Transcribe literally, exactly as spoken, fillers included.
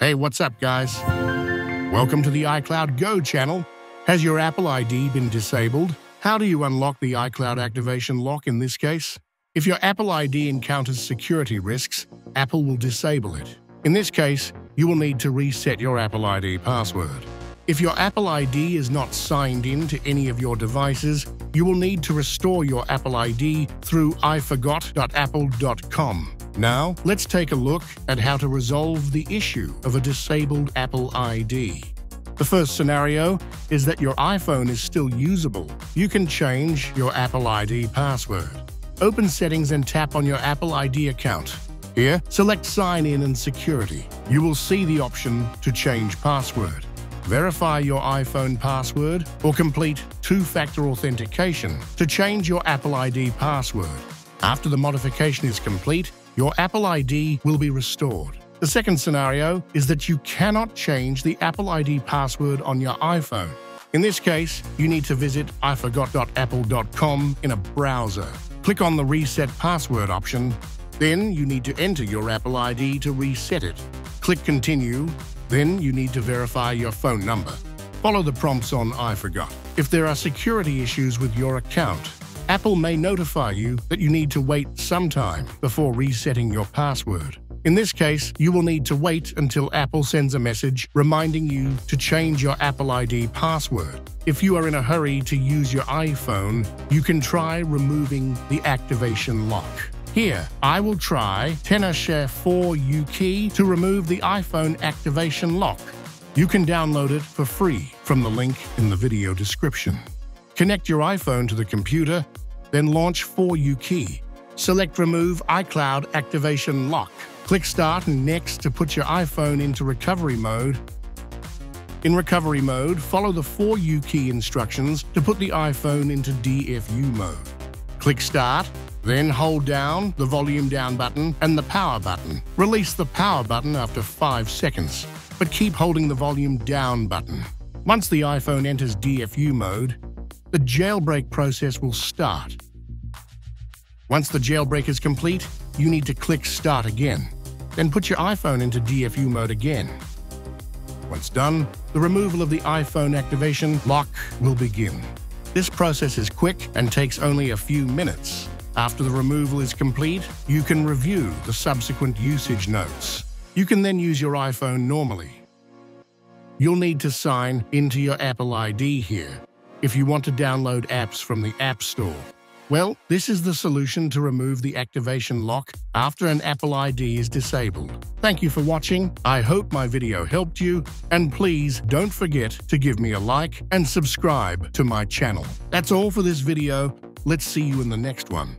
Hey, what's up, guys? Welcome to the iCloud Go channel. Has your Apple I D been disabled? How do you unlock the iCloud Activation Lock in this case? If your Apple I D encounters security risks, Apple will disable it. In this case, you will need to reset your Apple I D password. If your Apple I D is not signed in to any of your devices, you will need to restore your Apple I D through i forgot dot apple dot com. Now, let's take a look at how to resolve the issue of a disabled Apple I D. The first scenario is that your iPhone is still usable. You can change your Apple I D password. Open Settings and tap on your Apple I D account. Here, select Sign In and Security. You will see the option to change password. Verify your iPhone password or complete two-factor authentication to change your Apple I D password. After the modification is complete, your Apple I D will be restored. The second scenario is that you cannot change the Apple I D password on your iPhone. In this case, you need to visit i forgot dot apple dot com in a browser. Click on the Reset Password option. Then you need to enter your Apple I D to reset it. Click Continue. Then you need to verify your phone number. Follow the prompts on iForgot. If there are security issues with your account, Apple may notify you that you need to wait some time before resetting your password. In this case, you will need to wait until Apple sends a message reminding you to change your Apple I D password. If you are in a hurry to use your iPhone, you can try removing the activation lock. Here, I will try Tenorshare four u key to remove the iPhone activation lock. You can download it for free from the link in the video description. Connect your iPhone to the computer, then launch four u key. Select Remove iCloud Activation Lock. Click Start and Next to put your iPhone into recovery mode. In recovery mode, follow the four u key instructions to put the iPhone into D F U mode. Click Start, then hold down the volume down button and the power button. Release the power button after five seconds, but keep holding the volume down button. Once the iPhone enters D F U mode, the jailbreak process will start. Once the jailbreak is complete, you need to click Start again. Then put your iPhone into D F U mode again. Once done, the removal of the iPhone activation lock will begin. This process is quick and takes only a few minutes. After the removal is complete, you can review the subsequent usage notes. You can then use your iPhone normally. You'll need to sign into your Apple I D here if you want to download apps from the App Store. Well, this is the solution to remove the activation lock after an Apple I D is disabled. Thank you for watching. I hope my video helped you, and please don't forget to give me a like and subscribe to my channel. That's all for this video. Let's see you in the next one.